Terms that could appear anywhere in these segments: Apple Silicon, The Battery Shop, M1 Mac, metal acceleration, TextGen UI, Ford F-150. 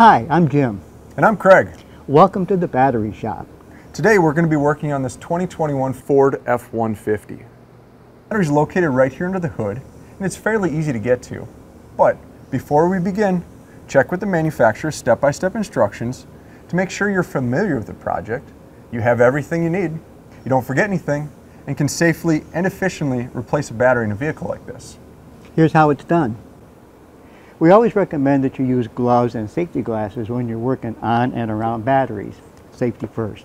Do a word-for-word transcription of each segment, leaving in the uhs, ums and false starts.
Hi, I'm Jim. And I'm Craig. Welcome to The Battery Shop. Today we're going to be working on this twenty twenty-one Ford F one fifty. The battery is located right here under the hood, and it's fairly easy to get to. But before we begin, check with the manufacturer's step-by-step instructions to make sure you're familiar with the project, you have everything you need, you don't forget anything, and can safely and efficiently replace a battery in a vehicle like this. Here's how it's done. We always recommend that you use gloves and safety glasses when you're working on and around batteries. Safety first.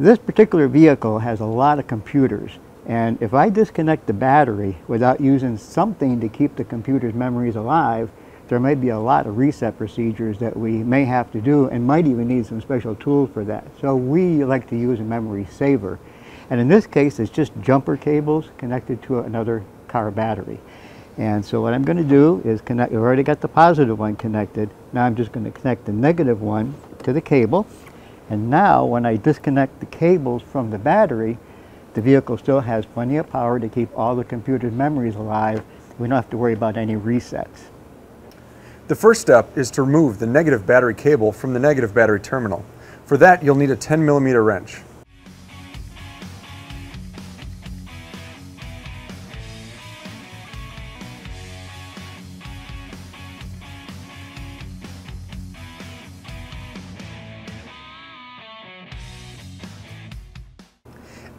This particular vehicle has a lot of computers, and if I disconnect the battery without using something to keep the computer's memories alive, there may be a lot of reset procedures that we may have to do and might even need some special tools for that. So we like to use a memory saver. And in this case, it's just jumper cables connected to another car battery. And so what I'm going to do is connect. I've already got the positive one connected. Now I'm just going to connect the negative one to the cable. And now when I disconnect the cables from the battery, the vehicle still has plenty of power to keep all the computer's memories alive. We don't have to worry about any resets. The first step is to remove the negative battery cable from the negative battery terminal. For that, you'll need a ten millimeter wrench.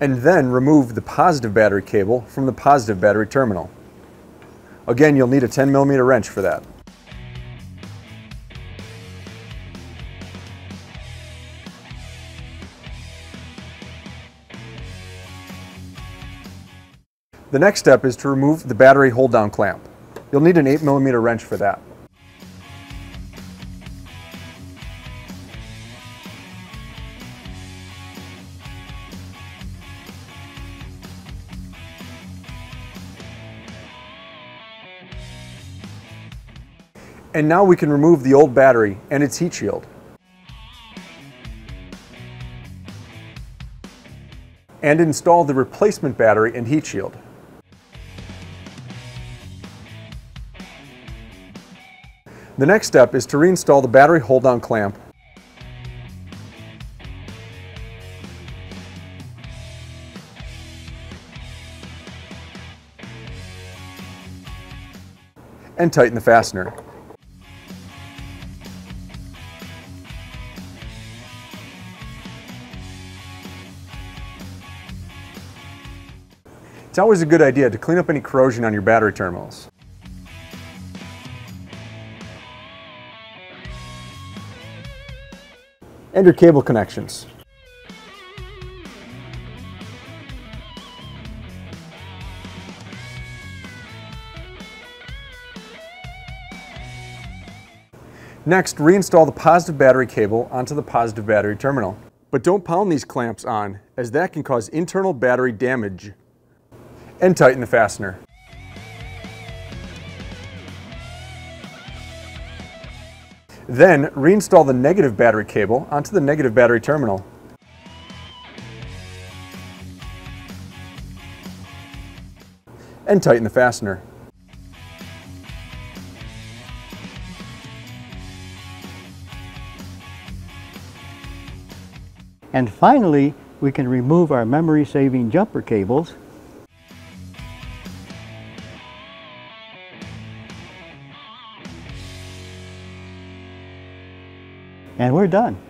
And then remove the positive battery cable from the positive battery terminal. Again, you'll need a ten millimeter wrench for that. The next step is to remove the battery hold-down clamp. You'll need an eight millimeter wrench for that. And now we can remove the old battery and its heat shield. And install the replacement battery and heat shield. The next step is to reinstall the battery hold-down clamp. And tighten the fastener. It's always a good idea to clean up any corrosion on your battery terminals. And your cable connections. Next, reinstall the positive battery cable onto the positive battery terminal. But don't pound these clamps on, as that can cause internal battery damage. And tighten the fastener. Then reinstall the negative battery cable onto the negative battery terminal. And tighten the fastener. And finally, we can remove our memory-saving jumper cables. And we're done.